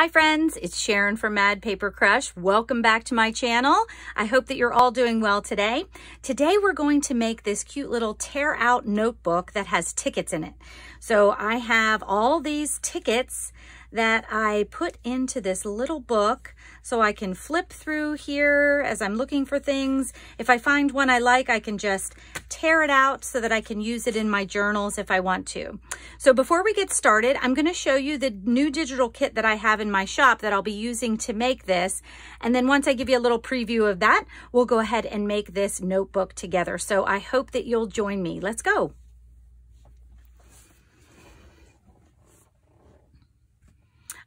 Hi friends, it's Sharon from Mad Paper Crush. Welcome back to my channel. I hope that you're all doing well today. Today we're going to make this cute little tear out notebook that has tickets in it. So I have all these tickets that I put into this little book so I can flip through here as I'm looking for things. If I find one I like, I can just tear it out so that I can use it in my journals if I want to. So before we get started, I'm going to show you the new digital kit that I have in my shop that I'll be using to make this. And then once I give you a little preview of that, we'll go ahead and make this notebook together. So I hope that you'll join me. Let's go.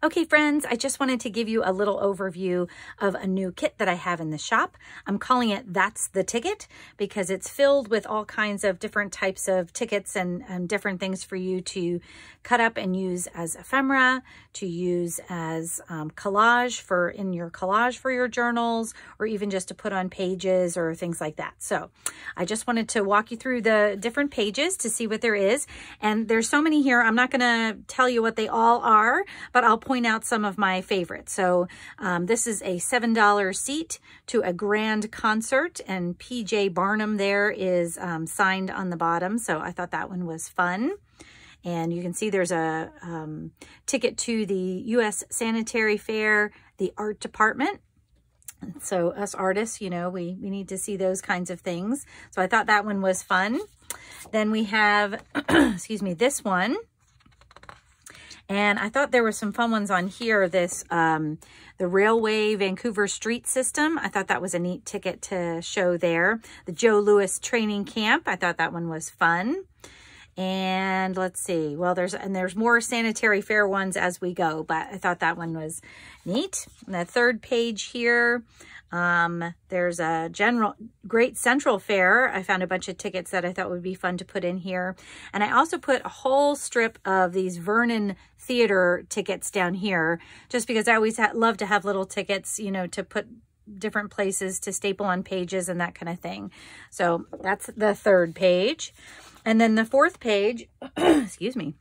Okay friends, I just wanted to give you a little overview of a new kit that I have in the shop. I'm calling it That's the Ticket because it's filled with all kinds of different types of tickets and different things for you to cut up and use as ephemera, to use as collage for your journals, or even just to put on pages or things like that. So I just wanted to walk you through the different pages to see what there is. And there's so many here, I'm not gonna tell you what they all are, but I'll point out some of my favorites. So this is a $7 seat to a grand concert, and P.J. Barnum there is signed on the bottom. So I thought that one was fun. And you can see there's a ticket to the US Sanitary Fair, the art department. And so us artists, you know, we need to see those kinds of things. So I thought that one was fun. Then we have, excuse me, this one. And I thought there were some fun ones on here. This, the Railway Vancouver Street System. I thought that was a neat ticket to show there. The Joe Louis Training Camp. I thought that one was fun. And let's see. Well, there's more sanitary fair ones as we go, but I thought that one was neat. And the third page here, there's a Great Central Fair. I found a bunch of tickets that I thought would be fun to put in here. And I also put a whole strip of these Vernon Theater tickets down here, just because I always love to have little tickets, you know, to put different places to staple on pages and that kind of thing. So that's the third page. And then the fourth page, excuse me.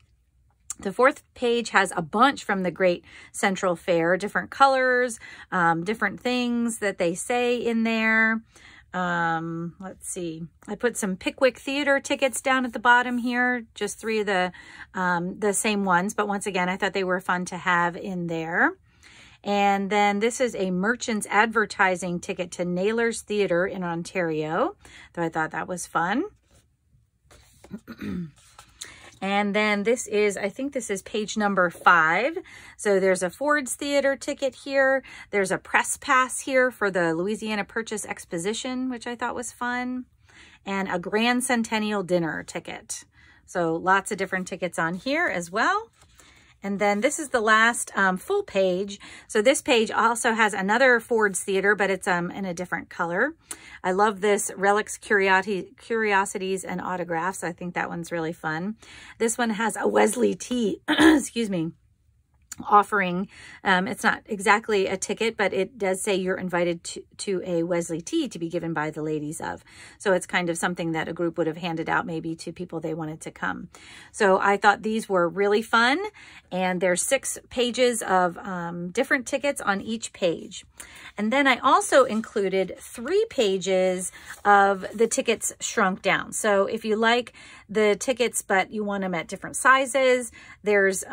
The fourth page has a bunch from the Great Central Fair, different colors, different things that they say in there. Let's see, I put some Pickwick Theater tickets down at the bottom here, just three of the same ones. But once again, I thought they were fun to have in there. And then this is a merchant's advertising ticket to Naylor's Theater in Ontario, though I thought that was fun. And then this is, I think this is page number 5. So there's a Ford's Theater ticket here. There's a press pass here for the Louisiana Purchase Exposition, which I thought was fun. And a Grand Centennial Dinner ticket. So lots of different tickets on here as well. And then this is the last full page. So this page also has another Ford's Theater, but it's in a different color. I love this Relics, Curiosities, and Autographs. I think that one's really fun. This one has a Wesley T, excuse me, offering. It's not exactly a ticket, but it does say you're invited to a Wesley T to be given by the ladies of. So it's kind of something that a group would have handed out maybe to people they wanted to come. So I thought these were really fun. And there's 6 pages of different tickets on each page. And then I also included 3 pages of the tickets shrunk down. So if you like the tickets, but you want them at different sizes, there's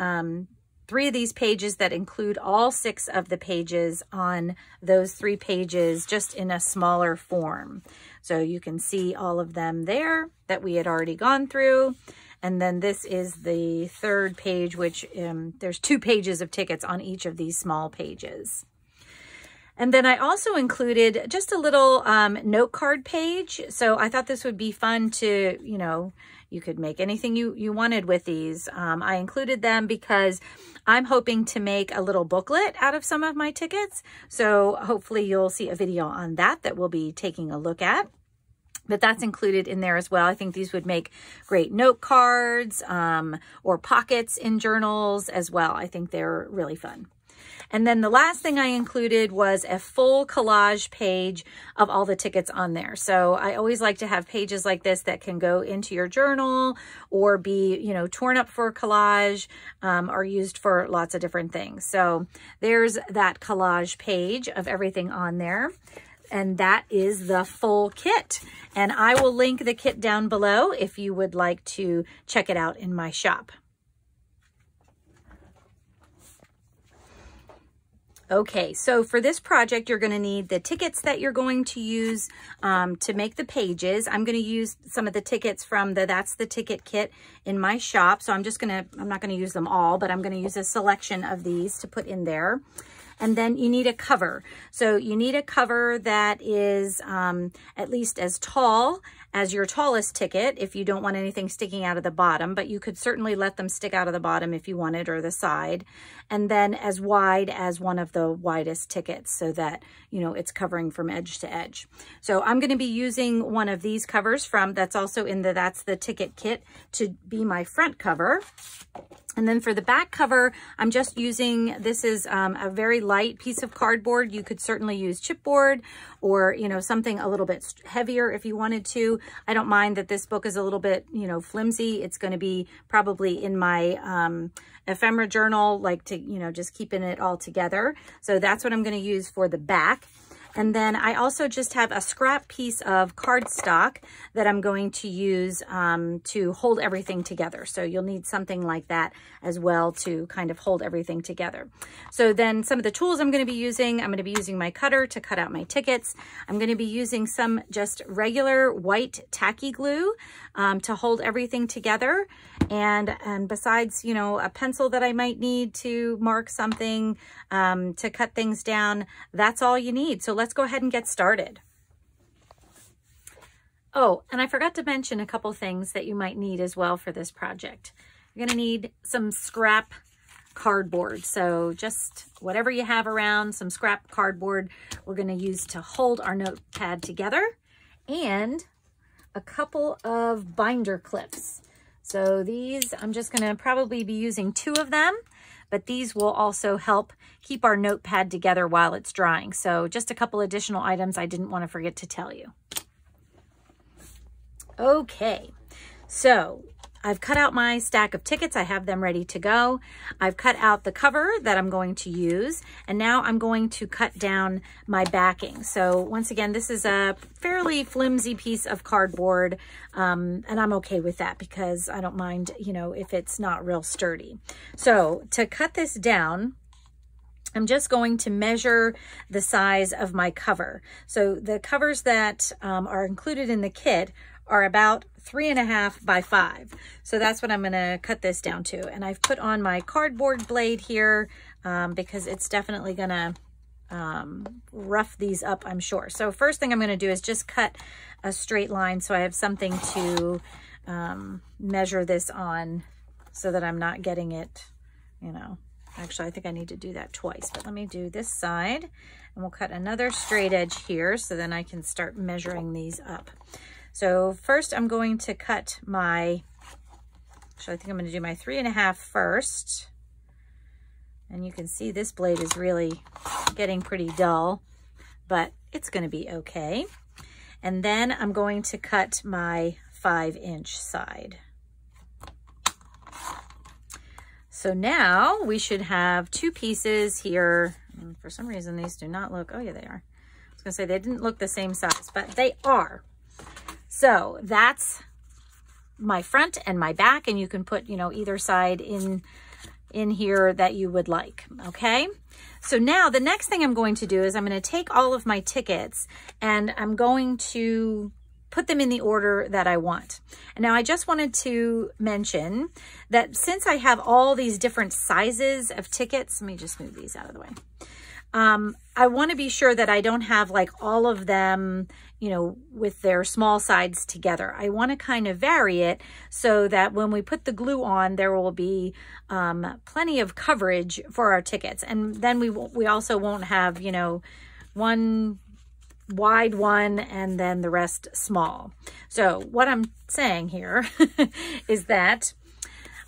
3 of these pages that include all 6 of the pages on those 3 pages, just in a smaller form. So you can see all of them there that we had already gone through. And then this is the third page, which there's 2 pages of tickets on each of these small pages. And then I also included just a little note card page. So I thought this would be fun to, you know, you could make anything you wanted with these. I included them because I'm hoping to make a little booklet out of some of my tickets. So hopefully you'll see a video on that we'll be taking a look at. But that's included in there as well. I think these would make great note cards or pockets in journals as well. I think they're really fun. And then the last thing I included was a full collage page of all the tickets on there. So I always like to have pages like this that can go into your journal or be, you know, torn up for collage or used for lots of different things. So there's that collage page of everything on there. And that is the full kit. And I will link the kit down below if you would like to check it out in my shop. Okay, so for this project, you're going to need the tickets that you're going to use to make the pages. I'm going to use some of the tickets from the That's the Ticket kit in my shop. So I'm not going to use them all, but I'm going to use a selection of these to put in there. And then you need a cover. So you need a cover that is at least as tall as your tallest ticket if you don't want anything sticking out of the bottom, but you could certainly let them stick out of the bottom if you wanted, or the side. And then as wide as one of the widest tickets so that, you know, it's covering from edge to edge. So I'm going to be using one of these covers from that's also in the That's the Ticket kit to be my front cover. And then for the back cover, I'm just using, this is a very light piece of cardboard. You could certainly use chipboard or, you know, something a little bit heavier if you wanted to. I don't mind that this book is a little bit, you know, flimsy. It's going to be probably in my ephemera journal, like to, you know, just keeping it all together. So that's what I'm going to use for the back. And then I also just have a scrap piece of cardstock that I'm going to use to hold everything together. So you'll need something like that as well to kind of hold everything together. So then some of the tools I'm going to be using, I'm going to be using my cutter to cut out my tickets. I'm going to be using some just regular white tacky glue to hold everything together. And besides, you know, a pencil that I might need to mark something to cut things down, that's all you need. So let's go ahead and get started. Oh, and I forgot to mention a couple things that you might need as well for this project. You're going to need some scrap cardboard. So just whatever you have around, some scrap cardboard we're going to use to hold our notepad together, and a couple of binder clips. So these, I'm just going to probably be using 2 of them, but these will also help keep our notepad together while it's drying. So just a couple additional items I didn't want to forget to tell you. Okay, so I've cut out my stack of tickets. I have them ready to go. I've cut out the cover that I'm going to use, and now I'm going to cut down my backing. So once again, this is a fairly flimsy piece of cardboard, and I'm okay with that because I don't mind, you know, if it's not real sturdy. So to cut this down, I'm just going to measure the size of my cover. So the covers that are included in the kit are about 3.5 by 5. So that's what I'm going to cut this down to. And I've put on my cardboard blade here because it's definitely going to rough these up, I'm sure. So first thing I'm going to do is just cut a straight line so I have something to measure this on so that I'm not getting it, you know. Actually, I think I need to do that twice, but let me do this side and we'll cut another straight edge here so then I can start measuring these up. So first I'm going to cut my, actually I think I'm going to do my 3.5 first. And you can see this blade is really getting pretty dull, but it's going to be okay. And then I'm going to cut my 5-inch side. So now we should have 2 pieces here. And for some reason, these do not look, oh yeah, they are. I was going to say they didn't look the same size, but they are. So that's my front and my back, and you can put, you know, either side in here that you would like, okay? So now the next thing I'm going to do is I'm going to take all of my tickets and I'm going to put them in the order that I want. And now I just wanted to mention that since I have all these different sizes of tickets, let me just move these out of the way. I want to be sure that I don't have like all of them, you know, with their small sides together. I want to kind of vary it so that when we put the glue on, there will be plenty of coverage for our tickets. And then we also won't have, you know, one wide one and then the rest small. So what I'm saying here is that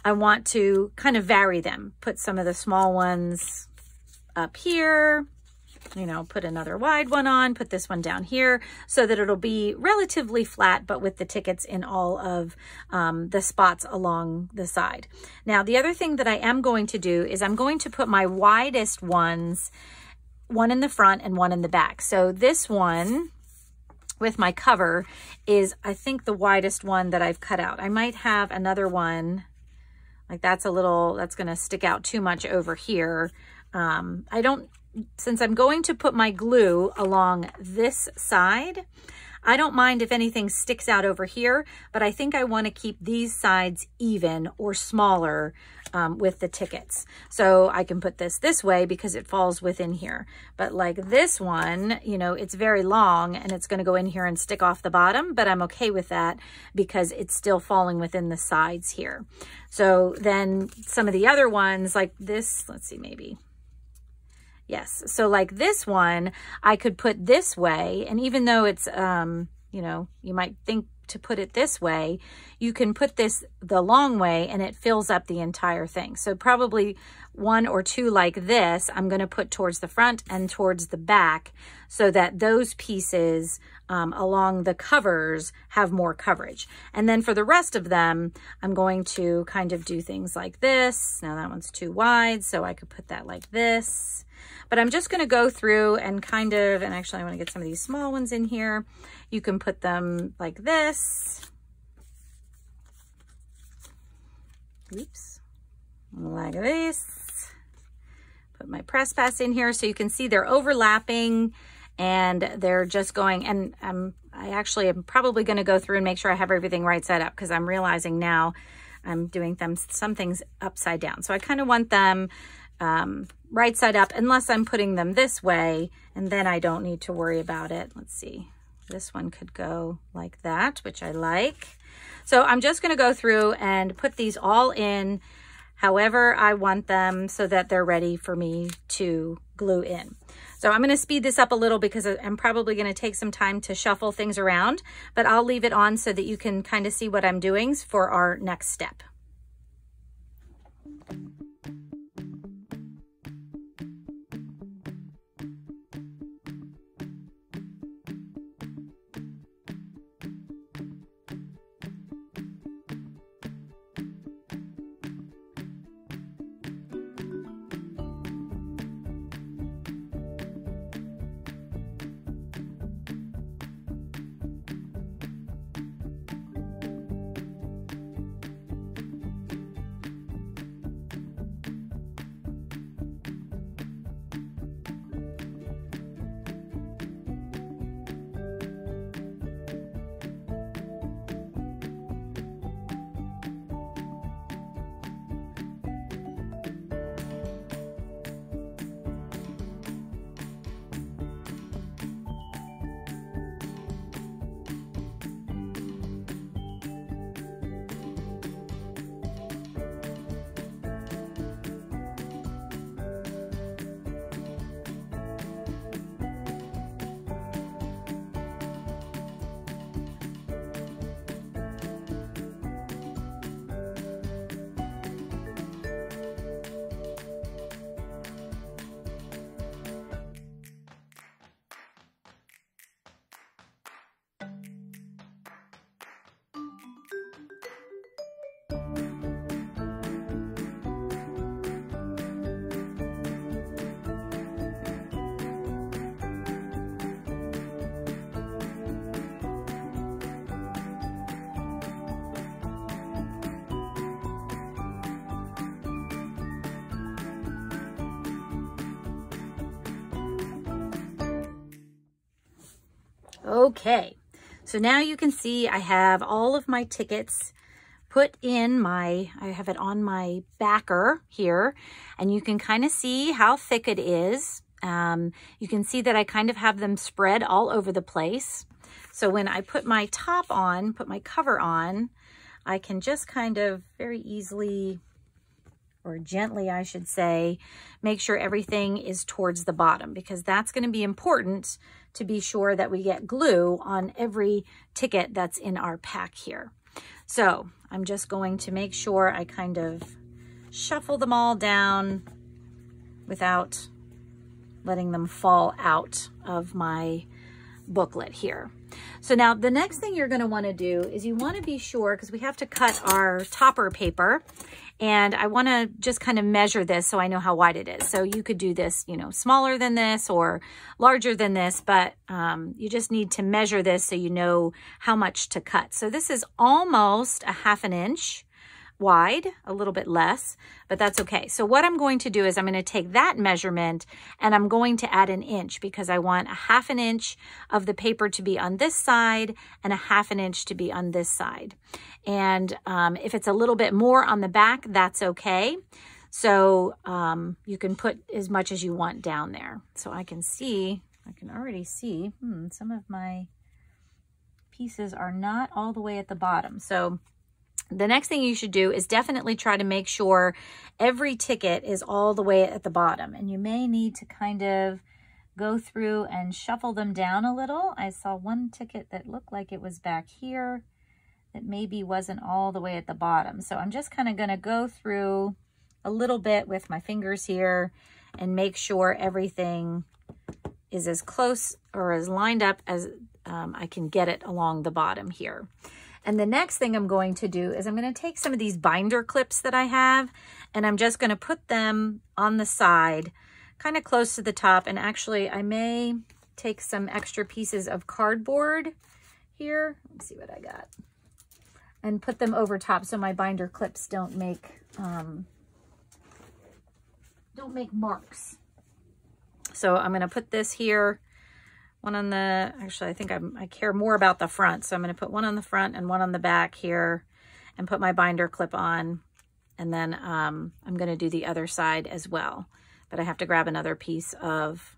I want to kind of vary them, put some of the small ones up here, you know, put another wide one on, put this one down here so that it'll be relatively flat, but with the tickets in all of the spots along the side. Now, the other thing that I am going to do is I'm going to put my widest ones, one in the front and one in the back. So this one with my cover is, I think, the widest one that I've cut out. I might have another one, like that's a little, that's gonna stick out too much over here. I don't, since I'm going to put my glue along this side, I don't mind if anything sticks out over here, but I think I want to keep these sides even or smaller with the tickets. So I can put this way because it falls within here. But like this one, you know, it's very long and it's going to go in here and stick off the bottom, but I'm okay with that because it's still falling within the sides here. So then some of the other ones like this, let's see, maybe. Yes, so like this one, I could put this way, and even though it's, you know, you might think to put it this way, you can put this the long way and it fills up the entire thing. So probably one or two like this, I'm gonna put towards the front and towards the back so that those pieces along the covers have more coverage. And then for the rest of them, I'm going to kind of do things like this. Now that one's too wide, so I could put that like this. But I'm just going to go through and kind of, and actually I want to get some of these small ones in here. You can put them like this. Oops. Like this. Put my press pass in here so you can see they're overlapping and they're just going, and I actually am probably going to go through and make sure I have everything right side up because I'm realizing now I'm doing them, some things upside down. So I kind of want them right side up, unless I'm putting them this way, and then I don't need to worry about it. Let's see, this one could go like that, which I like. So I'm just gonna go through and put these all in however I want them so that they're ready for me to glue in. So I'm gonna speed this up a little because I'm probably gonna take some time to shuffle things around, but I'll leave it on so that you can kind of see what I'm doing for our next step. Okay, so now you can see I have all of my tickets put in my, I have it on my backer here, and you can kind of see how thick it is. You can see that I kind of have them spread all over the place. So when I put my top on, put my cover on, I can just kind of very easily or gently I should say, make sure everything is towards the bottom, because that's going to be important to be sure that we get glue on every ticket that's in our pack here. So I'm just going to make sure I kind of shuffle them all down without letting them fall out of my booklet here. So now the next thing you're going to want to do is you want to be sure, because we have to cut our topper paper, and I want to just kind of measure this so I know how wide it is. So you could do this, you know, smaller than this or larger than this, but you just need to measure this so you know how much to cut. So this is almost a half an inch wide, a little bit less, but that's okay. So what I'm going to do is I'm going to take that measurement and I'm going to add an inch, because I want a half an inch of the paper to be on this side and a half an inch to be on this side. And if it's a little bit more on the back, that's okay. So you can put as much as you want down there. So I can see, I can already see, some of my pieces are not all the way at the bottom. So the next thing you should do is definitely try to make sure every ticket is all the way at the bottom. And you may need to kind of go through and shuffle them down a little. I saw one ticket that looked like it was back here that maybe wasn't all the way at the bottom. So I'm just kind of going to go through a little bit with my fingers here and make sure everything is as close or as lined up as I can get it along the bottom here. And the next thing I'm going to do is I'm going to take some of these binder clips that I have, and I'm just going to put them on the side, kind of close to the top. And actually, I may take some extra pieces of cardboard here. Let's see what I got. And put them over top so my binder clips don't make marks. So I'm going to put this here. One on the, actually, I think I care more about the front. So I'm going to put one on the front and one on the back here and put my binder clip on. And then I'm going to do the other side as well. But I have to grab another piece of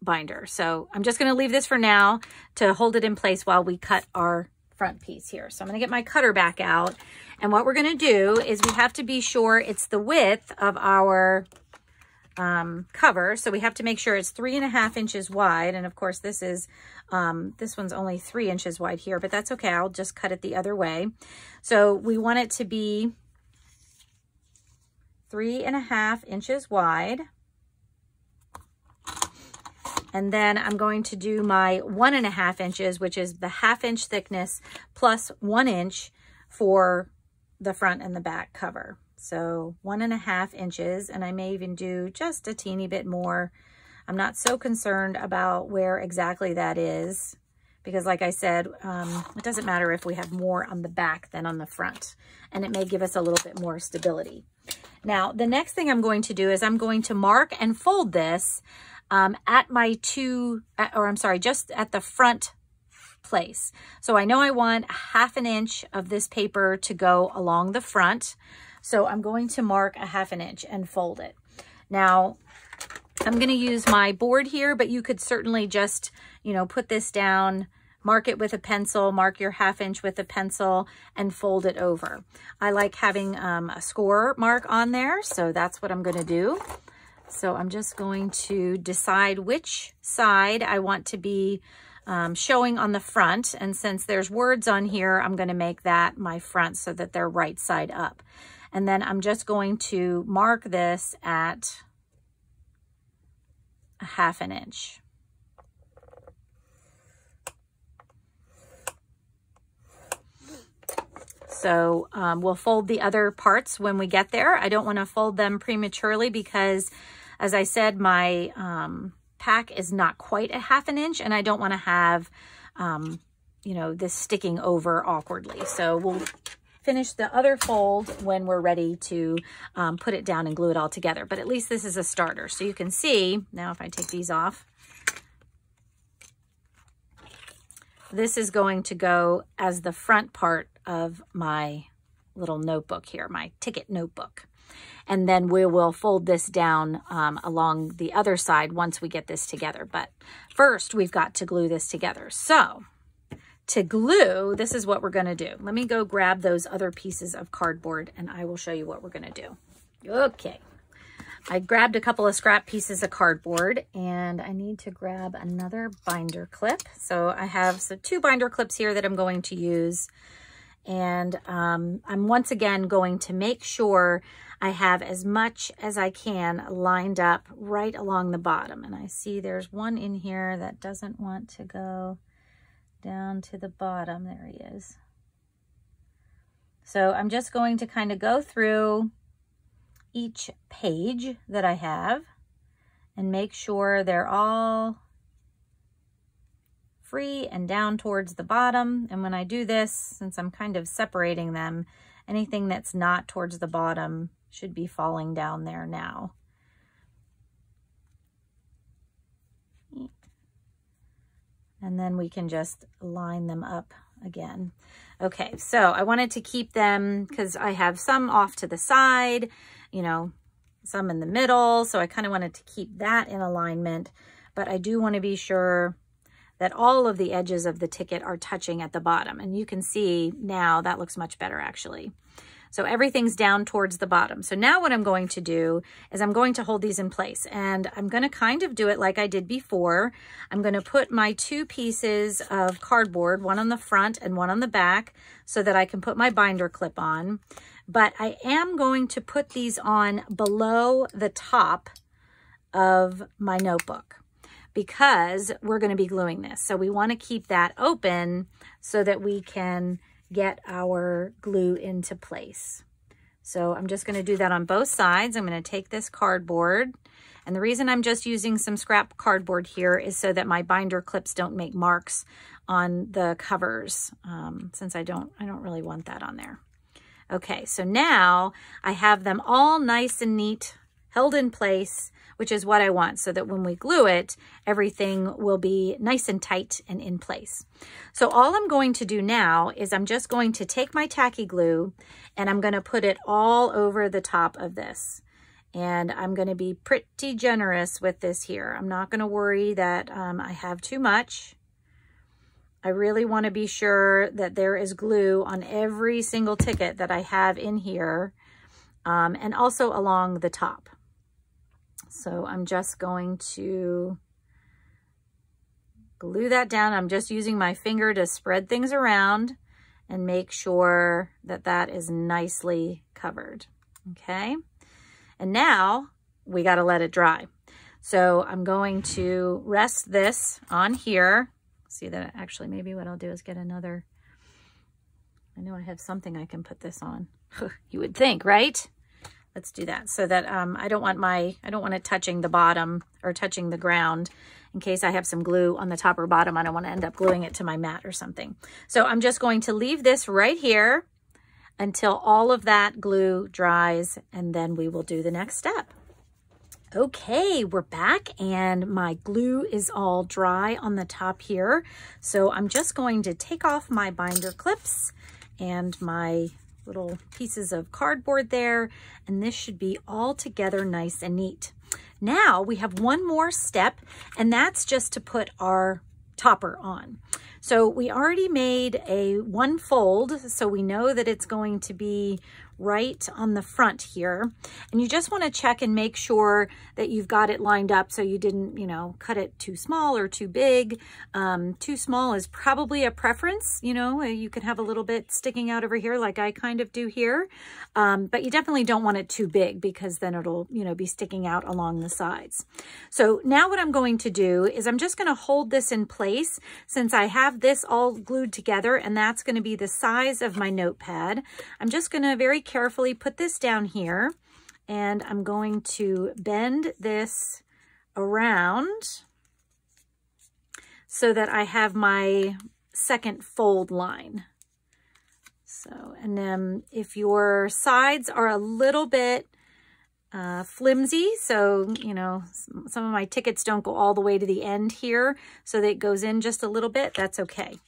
binder. So I'm just going to leave this for now to hold it in place while we cut our front piece here. So I'm going to get my cutter back out. And what we're going to do is we have to be sure it's the width of our cover. So we have to make sure it's 3.5 inches wide. And of course this is, this one's only 3 inches wide here, but that's okay. I'll just cut it the other way. So we want it to be 3.5 inches wide. And then I'm going to do my 1.5 inches, which is the half inch thickness plus 1 inch for the front and the back cover. So 1.5 inches, and I may even do just a teeny bit more. I'm not so concerned about where exactly that is, because like I said, it doesn't matter if we have more on the back than on the front, and it may give us a little bit more stability. Now, the next thing I'm going to do is I'm going to mark and fold this at my just at the front place. So I know I want half an inch of this paper to go along the front. So I'm going to mark a half an inch and fold it. Now, I'm going to use my board here, but you could certainly just, you know, put this down, mark it with a pencil, mark your half inch with a pencil, and fold it over. I like having a score mark on there, so that's what I'm going to do. So I'm just going to decide which side I want to be showing on the front. And since there's words on here, I'm going to make that my front so that they're right side up. And then I'm just going to mark this at a half an inch. So we'll fold the other parts when we get there. I don't want to fold them prematurely because, as I said, my pack is not quite a half an inch, and I don't want to have, you know, this sticking over awkwardly. So we'll finish the other fold when we're ready to put it down and glue it all together. But at least this is a starter. So you can see, now if I take these off, this is going to go as the front part of my little notebook here, my ticket notebook. And then we will fold this down along the other side once we get this together. But first, we've got to glue this together. So to glue, this is what we're going to do. Let me go grab those other pieces of cardboard and I will show you what we're going to do. Okay. I grabbed a couple of scrap pieces of cardboard and I need to grab another binder clip. So I have two binder clips here that I'm going to use. And I'm once again going to make sure I have as much as I can lined up right along the bottom. And I see there's one in here that doesn't want to go down to the bottom. There he is. So I'm just going to kind of go through each page that I have and make sure they're all free and down towards the bottom. And when I do this, since I'm kind of separating them, anything that's not towards the bottom should be falling down there now. And then we can just line them up again. Okay, so I wanted to keep them because I have some off to the side, you know, some in the middle. So I kind of wanted to keep that in alignment, but I do want to be sure that all of the edges of the ticket are touching at the bottom. And you can see now that looks much better actually. So everything's down towards the bottom. So now what I'm going to do is I'm going to hold these in place and I'm going to kind of do it like I did before. I'm going to put my two pieces of cardboard, one on the front and one on the back, so that I can put my binder clip on. But I am going to put these on below the top of my notebook, because we're going to be gluing this. So we want to keep that open so that we can get our glue into place. So I'm just going to do that on both sides. I'm going to take this cardboard. And the reason I'm just using some scrap cardboard here is so that my binder clips don't make marks on the covers, since I don't really want that on there. Okay, so now I have them all nice and neat, held in place, which is what I want, so that when we glue it, everything will be nice and tight and in place. So all I'm going to do now is I'm just going to take my tacky glue and I'm going to put it all over the top of this. And I'm going to be pretty generous with this here. I'm not going to worry that I have too much. I really want to be sure that there is glue on every single ticket that I have in here, and also along the top. So I'm just going to glue that down. I'm just using my finger to spread things around and make sure that that is nicely covered. Okay. And now we got to let it dry. So I'm going to rest this on here. See that actually maybe what I'll do is get another. I know I have something I can put this on. You would think, right? Let's do that so that I don't want it touching the bottom or touching the ground in case I have some glue on the top or bottom. I don't want to end up gluing it to my mat or something. So I'm just going to leave this right here until all of that glue dries, and then we will do the next step. Okay, we're back and my glue is all dry on the top here. So I'm just going to take off my binder clips and my little pieces of cardboard there, and this should be all together nice and neat. Now we have one more step, and that's just to put our topper on. So we already made a one fold, so we know that it's going to be right on the front here. And you just want to check and make sure that you've got it lined up so you didn't, you know, cut it too small or too big. Too small is probably a preference. You know, you could have a little bit sticking out over here like I kind of do here. But you definitely don't want it too big because then it'll, you know, be sticking out along the sides. So now what I'm going to do is I'm just going to hold this in place since I have this all glued together, and that's going to be the size of my notepad. I'm just going to very carefully put this down here, and I'm going to bend this around so that I have my second fold line. So, and then if your sides are a little bit flimsy, so, you know, some of my tickets don't go all the way to the end here, so that it goes in just a little bit, that's okay.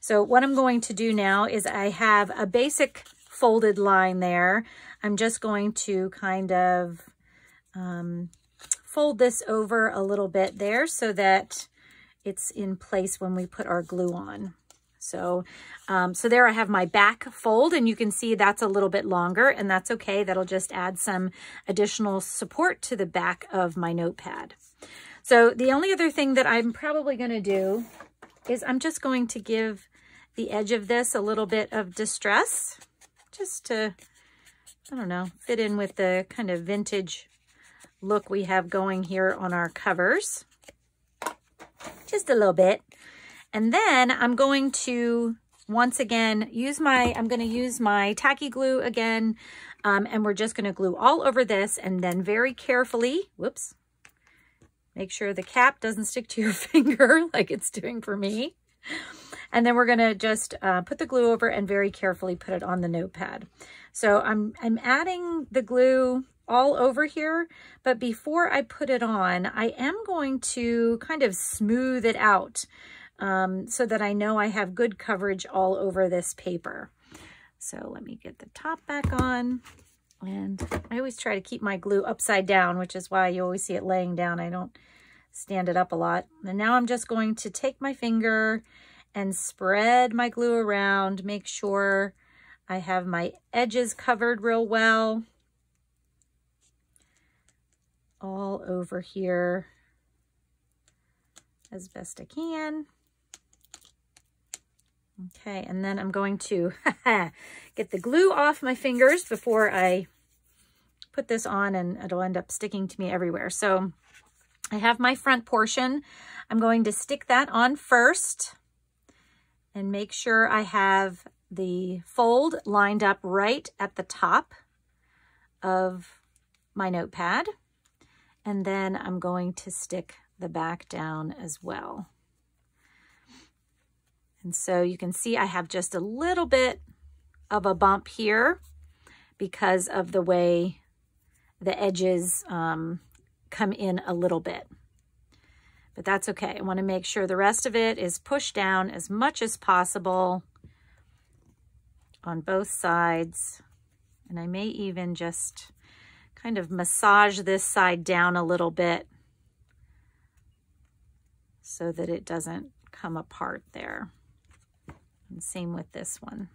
So what I'm going to do now is I have a basic folded line there. I'm just going to kind of fold this over a little bit there so that it's in place when we put our glue on. So, there I have my back fold, and you can see that's a little bit longer, and that's okay. That'll just add some additional support to the back of my notepad. So the only other thing that I'm probably going to do is I'm just going to give the edge of this a little bit of distress, just to, I don't know, fit in with the kind of vintage look we have going here on our covers. Just a little bit. And then I'm going to, once again, I'm going to use my tacky glue again, and we're just going to glue all over this, and then very carefully, whoops, make sure the cap doesn't stick to your finger like it's doing for me. And then we're going to just put the glue over and very carefully put it on the notepad. So I'm adding the glue all over here, but before I put it on, I am going to kind of smooth it out so that I know I have good coverage all over this paper. So let me get the top back on. And I always try to keep my glue upside down, which is why you always see it laying down. I don't stand it up a lot. And now I'm just going to take my finger and spread my glue around, make sure I have my edges covered real well all over here as best I can. Okay, and then I'm going to get the glue off my fingers before I put this on, and it'll end up sticking to me everywhere. So I have my front portion. I'm going to stick that on first and make sure I have the fold lined up right at the top of my notepad. And then I'm going to stick the back down as well. And so you can see I have just a little bit of a bump here because of the way the edges come in a little bit. But that's okay. I want to make sure the rest of it is pushed down as much as possible on both sides. And I may even just kind of massage this side down a little bit so that it doesn't come apart there. And same with this one.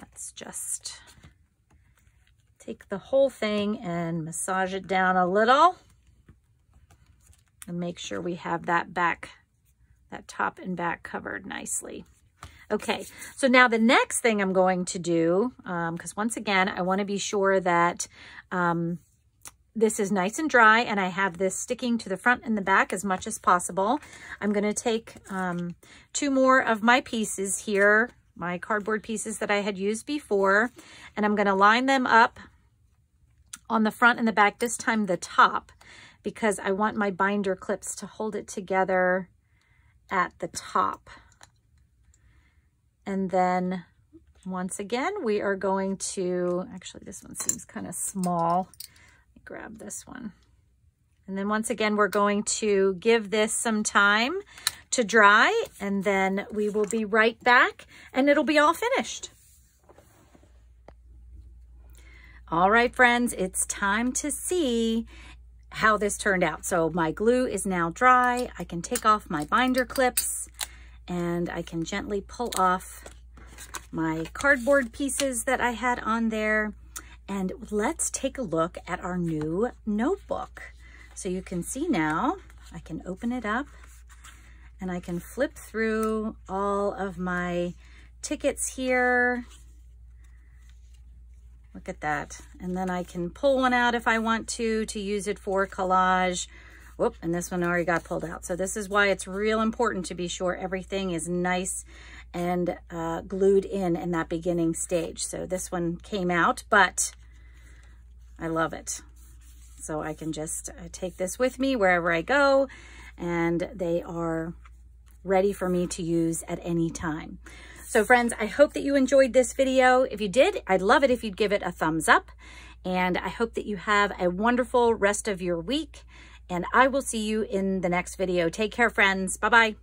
Let's just take the whole thing and massage it down a little and make sure we have that back, that top and back covered nicely. Okay, so now the next thing I'm going to do, because once again, I want to be sure that this is nice and dry and I have this sticking to the front and the back as much as possible. I'm going to take two more of my pieces here, my cardboard pieces that I had used before, and I'm going to line them up on the front and the back, this time the top, because I want my binder clips to hold it together at the top. And then once again, we are going to, actually this one seems kind of small. Grab this one. And then once again, we're going to give this some time to dry, and then we will be right back and it'll be all finished. All right, friends, it's time to see how this turned out. So my glue is now dry. I can take off my binder clips and I can gently pull off my cardboard pieces that I had on there. And let's take a look at our new notebook. So you can see now, I can open it up and I can flip through all of my tickets here. Look at that. And then I can pull one out if I want to use it for collage. Whoop, and this one already got pulled out. So this is why it's real important to be sure everything is nice and glued in that beginning stage. So this one came out, but I love it. So I can just take this with me wherever I go, and they are ready for me to use at any time. So friends, I hope that you enjoyed this video. If you did, I'd love it if you'd give it a thumbs up, and I hope that you have a wonderful rest of your week, and I will see you in the next video. Take care, friends. Bye-bye.